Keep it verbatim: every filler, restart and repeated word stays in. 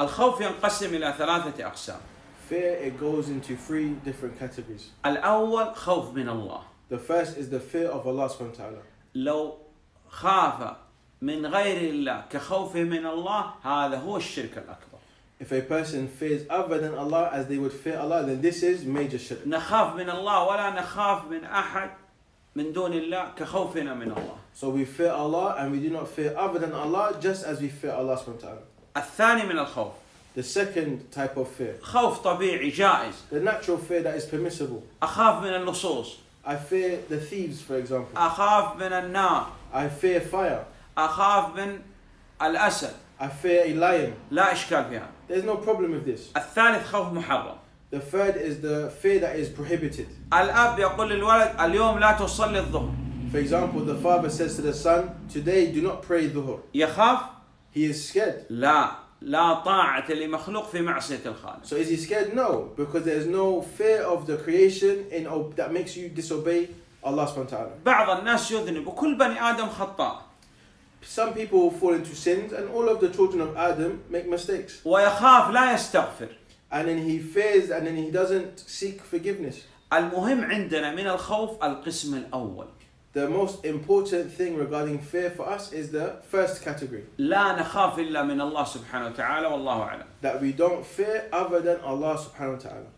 الخوف ينقسم إلى ثلاثة أقسام. Fear it goes into three different categories. الأول خوف من الله. The first is the fear of Allah سبحانه وتعالى. لو خاف من غير الله كخوفه من الله هذا هو الشرك الأكبر. If a person fears other than Allah as they would fear Allah, then this is major shirk. نخاف من الله ولا نخاف من أحد من دون الله كخوفنا من الله. So we fear Allah and we do not fear other than Allah just as we fear Allah سبحانه وتعالى. الثاني من الخوف. The second type of fear. خوف طبيعي جائز. The natural fear that is permissible. أخاف من اللصوص. I fear the thieves, for example. أخاف من النار. I fear fire. أخاف من الأسد. I fear a lion. لا إشكال فيها. There's no problem with this. الثالث خوف محرم. The third is the fear that is prohibited. الأب يقول للولد اليوم لا تصلي الظهر. For example, the father says to the son, today do not pray dhuhr. يخاف. He is scared. لا لا طاعة لمخلوق في معصية الخالق. So is he scared? No, because there is no fear of the creation in that makes you disobey Allah سبحانه وتعالى. بعض الناس يذنب وكل بني آدم خطأ. Some people fall into sins and all of the children of Adam make mistakes. ويخاف لا يستغفر. And then he fears and then he doesn't seek forgiveness. المهم عندنا من الخوف القسم الأول. The most important thing regarding fear for us is the first category. لا نخاف إلا من الله سبحانه وتعالى والله أعلم. That we don't fear other than Allah سبحانه وتعالى.